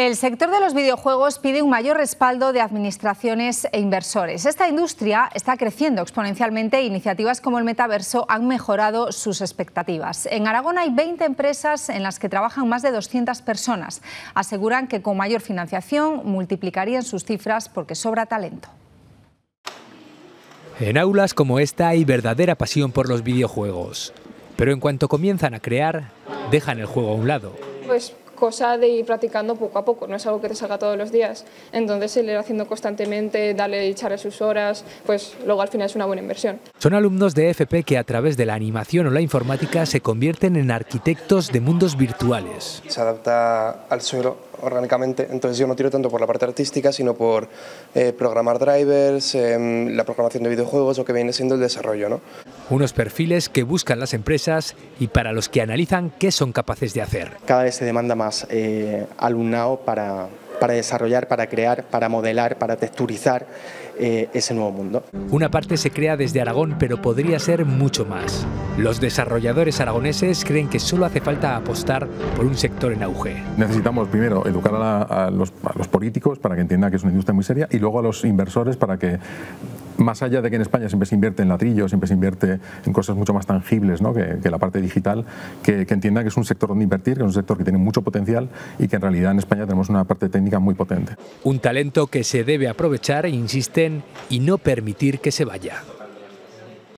El sector de los videojuegos pide un mayor respaldo de administraciones e inversores. Esta industria está creciendo exponencialmente e iniciativas como el metaverso han mejorado sus expectativas. En Aragón hay 20 empresas en las que trabajan más de 200 personas. Aseguran que con mayor financiación multiplicarían sus cifras porque sobra talento. En aulas como esta hay verdadera pasión por los videojuegos. Pero en cuanto comienzan a crear, dejan el juego a un lado. Pues cosa de ir practicando poco a poco, no es algo que te salga todos los días. Entonces el ir haciendo constantemente, darle y echarle sus horas, pues luego al final es una buena inversión. Son alumnos de FP que a través de la animación o la informática se convierten en arquitectos de mundos virtuales. Se adapta al suelo orgánicamente, entonces yo no tiro tanto por la parte artística, sino por programar drivers, la programación de videojuegos, lo que viene siendo el desarrollo, ¿no? Unos perfiles que buscan las empresas y para los que analizan qué son capaces de hacer. Cada vez se demanda más alumnado para desarrollar, para crear, para modelar, para texturizar ese nuevo mundo. Una parte se crea desde Aragón, pero podría ser mucho más. Los desarrolladores aragoneses creen que solo hace falta apostar por un sector en auge. Necesitamos primero educar a los políticos para que entiendan que es una industria muy seria y luego a los inversores para que, más allá de que en España siempre se invierte en ladrillos, siempre se invierte en cosas mucho más tangibles, ¿no?, que la parte digital, que entiendan que es un sector donde invertir, que es un sector que tiene mucho potencial y que en realidad en España tenemos una parte técnica muy potente. Un talento que se debe aprovechar, insisten, y no permitir que se vaya.